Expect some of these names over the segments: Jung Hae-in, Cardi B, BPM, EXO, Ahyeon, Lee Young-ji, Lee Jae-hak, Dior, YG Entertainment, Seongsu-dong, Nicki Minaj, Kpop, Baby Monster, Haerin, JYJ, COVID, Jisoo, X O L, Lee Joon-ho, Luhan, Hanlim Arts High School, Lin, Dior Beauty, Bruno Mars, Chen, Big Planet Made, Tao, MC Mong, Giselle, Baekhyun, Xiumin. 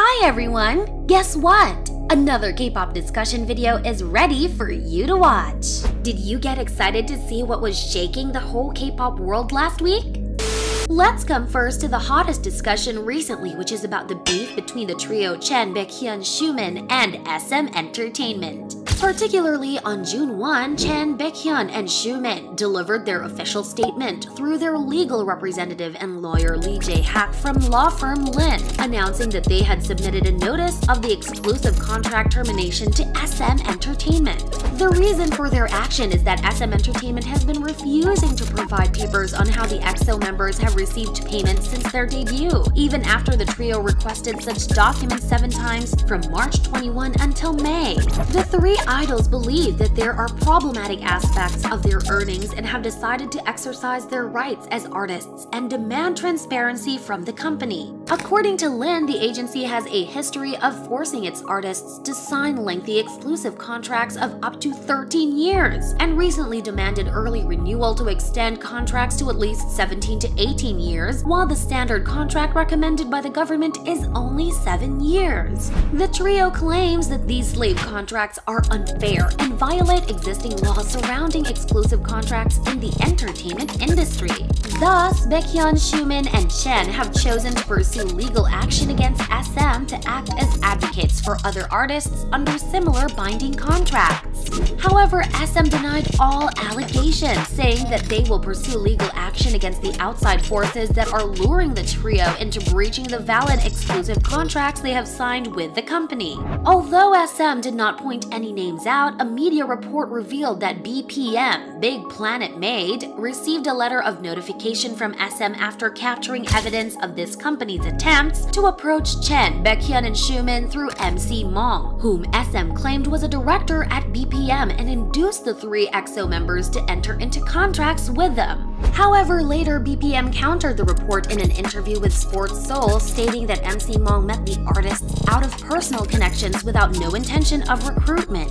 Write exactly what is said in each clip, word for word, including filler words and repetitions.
Hi everyone! Guess what? Another K-pop discussion video is ready for you to watch! Did you get excited to see what was shaking the whole K-pop world last week? Let's come first to the hottest discussion recently, which is about the beef between the trio Chen, Baekhyun, Xiumin, and S M Entertainment. Particularly on June first, Chen, Baekhyun, and Xiumin delivered their official statement through their legal representative and lawyer Lee Jae-hak from law firm Lin, announcing that they had submitted a notice of the exclusive contract termination to S M Entertainment. The reason for their action is that S M Entertainment has been refusing to provide papers on how the EXO members have received payments since their debut, even after the trio requested such documents seven times from March twenty-first until May. The three idols believe that there are problematic aspects of their earnings and have decided to exercise their rights as artists and demand transparency from the company. According to Lin, the agency has a history of forcing its artists to sign lengthy exclusive contracts of up to thirteen years and recently demanded early renewal to extend contracts to at least seventeen to eighteen years, while the standard contract recommended by the government is only seven years. The trio claims that these slave contracts are unfair and violate existing laws surrounding exclusive contracts in the entertainment industry. Thus, Baekhyun, Xiumin, and Chen have chosen to pursue legal action against S M to act as advocates for other artists under similar binding contracts. However, S M denied all allegations, saying that they will pursue legal action against the outside forces that are luring the trio into breaching the valid exclusive contracts they have signed with the company. Although S M did not point any names out, a media report revealed that B P M, Big Planet Made, received a letter of notification from S M after capturing evidence of this company's attempts to approach Chen, Baekhyun, and Xiumin through M C Mong, whom S M claimed was a director at B P M and induced the three EXO members to enter into contracts with them. However, later B P M countered the report in an interview with Sports Seoul, stating that M C Mong met the artists out of personal connections without no intention of recruitment.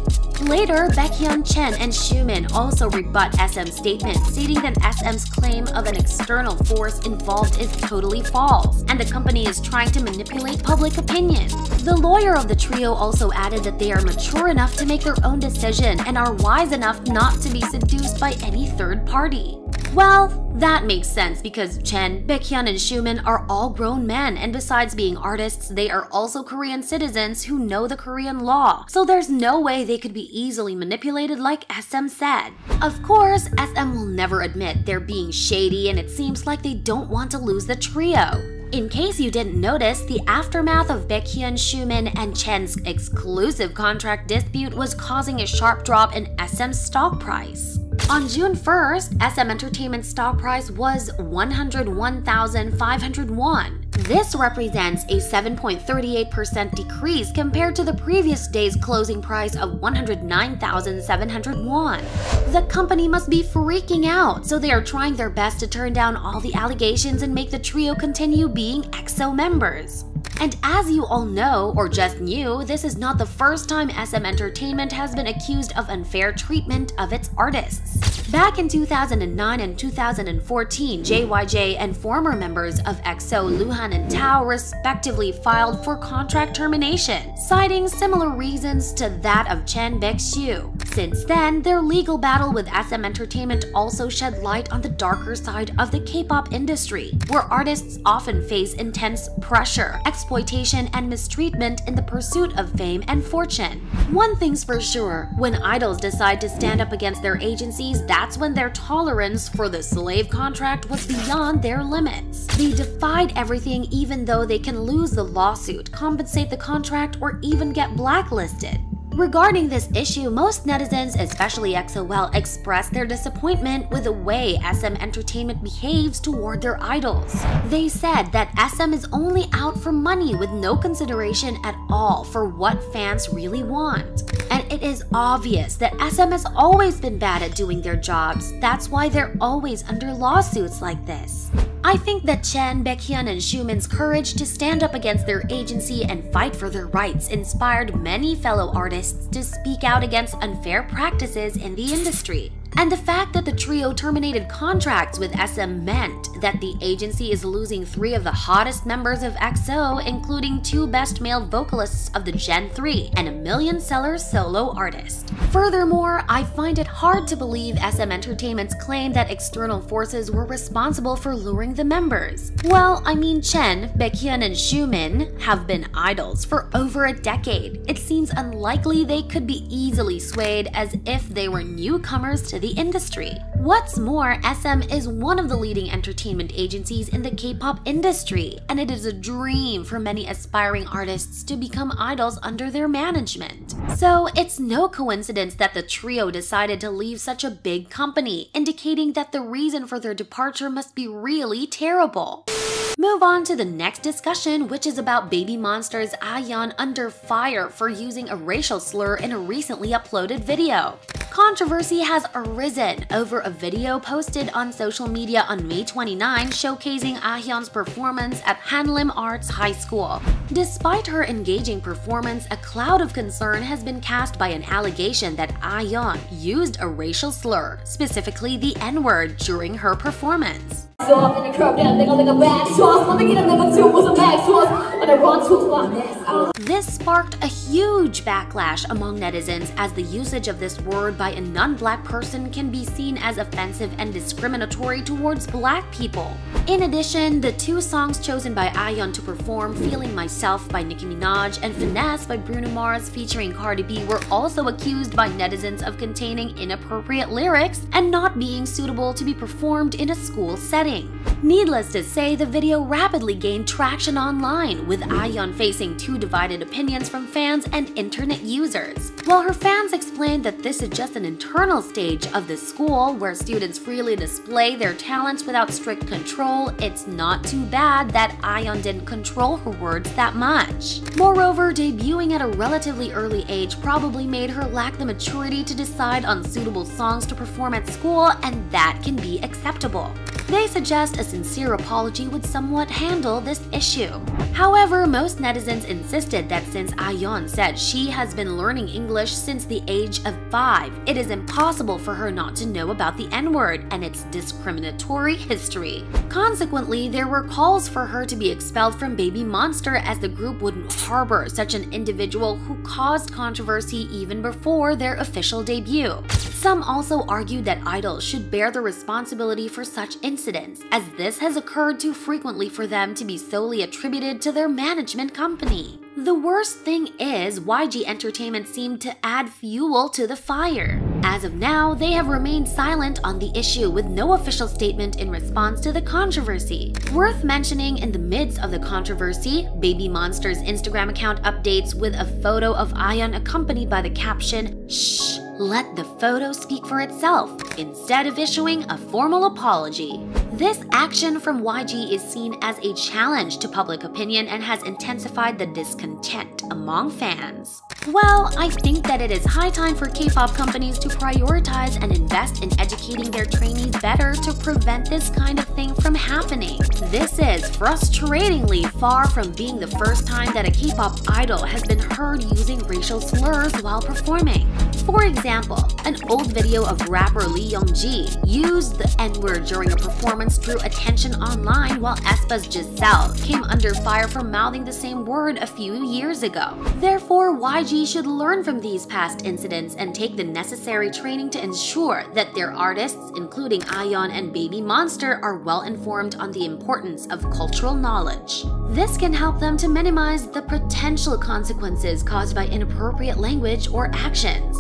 Later, Baekhyun, Chen, and Xiumin also rebut S M's statement, stating that S M's claim of an external force involved is totally false, and the company is trying to manipulate public opinion. The lawyer of the trio also added that they are mature enough to make their own decision and are wise enough not to be seduced by any third party. Well, that makes sense because Chen, Baekhyun, and Xiumin are all grown men, and besides being artists, they are also Korean citizens who know the Korean law, so there's no way they could be easily manipulated like S M said. Of course, S M will never admit they're being shady, and it seems like they don't want to lose the trio. In case you didn't notice, the aftermath of Baekhyun, Xiumin, and Chen's exclusive contract dispute was causing a sharp drop in S M's stock price. On June first, S M Entertainment's stock price was one hundred one thousand five hundred won. This represents a seven point three eight percent decrease compared to the previous day's closing price of one hundred nine thousand seven hundred won. The company must be freaking out, so they are trying their best to turn down all the allegations and make the trio continue being EXO members. And as you all know, or just knew, this is not the first time S M Entertainment has been accused of unfair treatment of its artists. Back in two thousand nine and two thousand fourteen, J Y J and former members of EXO, Luhan and Tao respectively filed for contract termination, citing similar reasons to that of Chen, Baekhyun. Since then, their legal battle with S M Entertainment also shed light on the darker side of the K-pop industry, where artists often face intense pressure, exploitation, and mistreatment in the pursuit of fame and fortune. One thing's for sure, when idols decide to stand up against their agencies, that's when their tolerance for the slave contract was beyond their limits. They defied everything, even though they can lose the lawsuit, compensate the contract, or even get blacklisted. Regarding this issue, most netizens, especially X O L, expressed their disappointment with the way S M Entertainment behaves toward their idols. They said that S M is only out for money with no consideration at all for what fans really want. And it is obvious that S M has always been bad at doing their jobs. That's why they're always under lawsuits like this. I think that Chen, Baekhyun, and Xiumin's courage to stand up against their agency and fight for their rights inspired many fellow artists to speak out against unfair practices in the industry. And the fact that the trio terminated contracts with S M meant that the agency is losing three of the hottest members of E X O, including two best male vocalists of the Gen three and a million-seller solo artist. Furthermore, I find it hard to believe S M Entertainment's claim that external forces were responsible for luring the members. Well, I mean Chen, Baekhyun, and Xiumin have been idols for over a decade. It seems unlikely they could be easily swayed as if they were newcomers to the industry. What's more, S M is one of the leading entertainment agencies in the K-pop industry, and it is a dream for many aspiring artists to become idols under their management. So it's no coincidence that the trio decided to leave such a big company, indicating that the reason for their departure must be really terrible. Move on to the next discussion, which is about Baby Monster's Ahyeon under fire for using a racial slur in a recently uploaded video. Controversy has arisen over a video posted on social media on May twenty-ninth showcasing Ahyeon's performance at Hanlim Arts High School. Despite her engaging performance, a cloud of concern has been cast by an allegation that Ahyeon used a racial slur, specifically the N-word, during her performance. This sparked a huge backlash among netizens, as the usage of this word by a non-black person can be seen as offensive and discriminatory towards black people. In addition, the two songs chosen by Ahyeon to perform, Feeling Myself by Nicki Minaj and Finesse by Bruno Mars featuring Cardi B, were also accused by netizens of containing inappropriate lyrics and not being suitable to be performed in a school setting. Needless to say, the video rapidly gained traction online, with Ahyeon facing two divided opinions from fans and internet users. While her fans explained that this is just an internal stage of the school where students freely display their talents without strict control, it's not too bad that Ahyeon didn't control her words that much. Moreover, debuting at a relatively early age probably made her lack the maturity to decide on suitable songs to perform at school, and that can be acceptable. They suggest a sincere apology would somewhat handle this issue. However, most netizens insisted that since Ahyeon said she has been learning English since the age of five, it is impossible for her not to know about the N-word and its discriminatory history. Consequently, there were calls for her to be expelled from Baby Monster, as the group wouldn't harbor such an individual who caused controversy even before their official debut. Some also argued that idols should bear the responsibility for such incidents. Incidents, as this has occurred too frequently for them to be solely attributed to their management company. The worst thing is, Y G Entertainment seemed to add fuel to the fire. As of now, they have remained silent on the issue, with no official statement in response to the controversy. Worth mentioning, in the midst of the controversy, Baby Monster's Instagram account updates with a photo of Ahyeon accompanied by the caption, "Shh, let the photo speak for itself," instead of issuing a formal apology. This action from Y G is seen as a challenge to public opinion and has intensified the discontent among fans. Well, I think that it is high time for K-pop companies to prioritize and invest in educating their trainees better to prevent this kind of thing from happening. This is frustratingly far from being the first time that a K-pop idol has been heard using racial slurs while performing. For example, an old video of rapper Lee Young-ji used the N-word during a performance drew attention online, while aespa's Giselle came under fire for mouthing the same word a few years ago. Therefore, Y G should learn from these past incidents and take the necessary training to ensure that their artists, including Ahyeon and Baby Monster, are well informed on the importance of cultural knowledge. This can help them to minimize the potential consequences caused by inappropriate language or actions.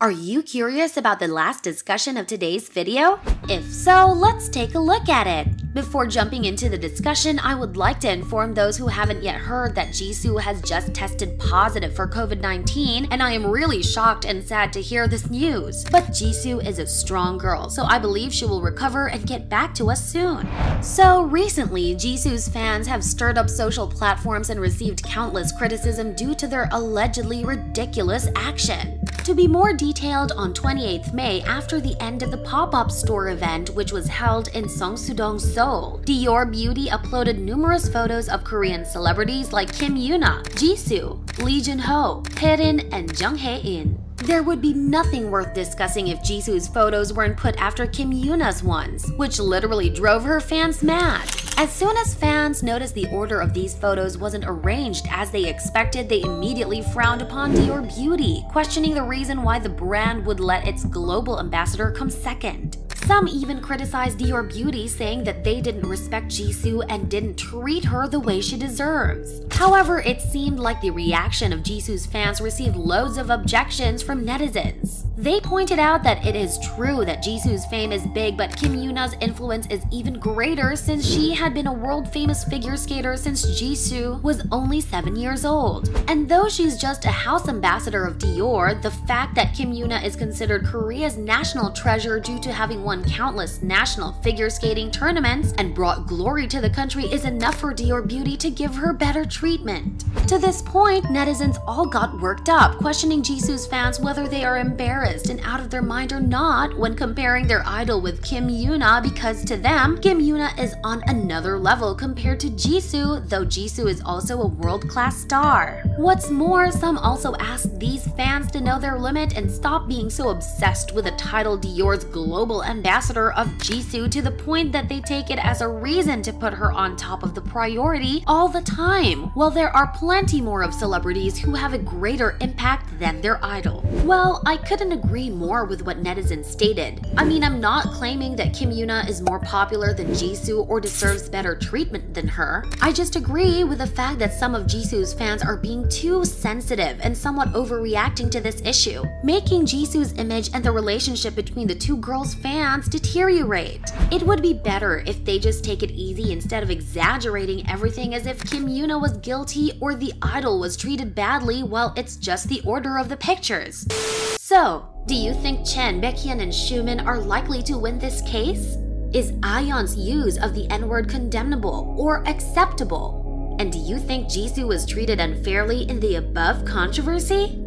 Are you curious about the last discussion of today's video? If so, let's take a look at it. Before jumping into the discussion, I would like to inform those who haven't yet heard that Jisoo has just tested positive for COVID nineteen, and I am really shocked and sad to hear this news. But Jisoo is a strong girl, so I believe she will recover and get back to us soon. So recently, Jisoo's fans have stirred up social platforms and received countless criticism due to their allegedly ridiculous action. To be more detailed, on the twenty-eighth of May, after the end of the pop-up store event which was held in Seongsu-dong, Seoul, Dior Beauty uploaded numerous photos of Korean celebrities like Kim Yuna, Jisoo, Lee Joon-ho, Haerin, and Jung Hae-in. There would be nothing worth discussing if Jisoo's photos weren't put after Kim Yuna's ones, which literally drove her fans mad. As soon as fans noticed the order of these photos wasn't arranged as they expected, they immediately frowned upon Dior Beauty, questioning the reason why the brand would let its global ambassador come second. Some even criticized Dior Beauty, saying that they didn't respect Jisoo and didn't treat her the way she deserves. However, it seemed like the reaction of Jisoo's fans received loads of objections from netizens. They pointed out that it is true that Jisoo's fame is big, but Kim Yuna's influence is even greater since she had been a world-famous figure skater since Jisoo was only seven years old. And though she's just a house ambassador of Dior, the fact that Kim Yuna is considered Korea's national treasure due to having won countless national figure skating tournaments and brought glory to the country is enough for Dior Beauty to give her better treatment. To this point, netizens all got worked up, questioning Jisoo's fans whether they are embarrassed and out of their mind or not when comparing their idol with Kim Yuna, because to them, Kim Yuna is on another level compared to Jisoo, though Jisoo is also a world-class star. What's more, some also asked these fans to know their limit and stop being so obsessed with the title Dior's global ambassador of Jisoo, to the point that they take it as a reason to put her on top of the priority all the time, while there are plenty more of celebrities who have a greater impact than their idol. Well, I couldn't agree more with what netizens stated. I mean, I'm not claiming that Kim Yuna is more popular than Jisoo or deserves better treatment than her. I just agree with the fact that some of Jisoo's fans are being too sensitive and somewhat overreacting to this issue, making Jisoo's image and the relationship between the two girls' fans deteriorate. It would be better if they just take it easy instead of exaggerating everything as if Kim Yuna was guilty or the idol was treated badly, while it's just the order of the pictures. So, do you think Chen, Baekhyun, and Xiumin are likely to win this case? Is Ahyeon's use of the N-word condemnable or acceptable? And do you think Jisoo was treated unfairly in the above controversy?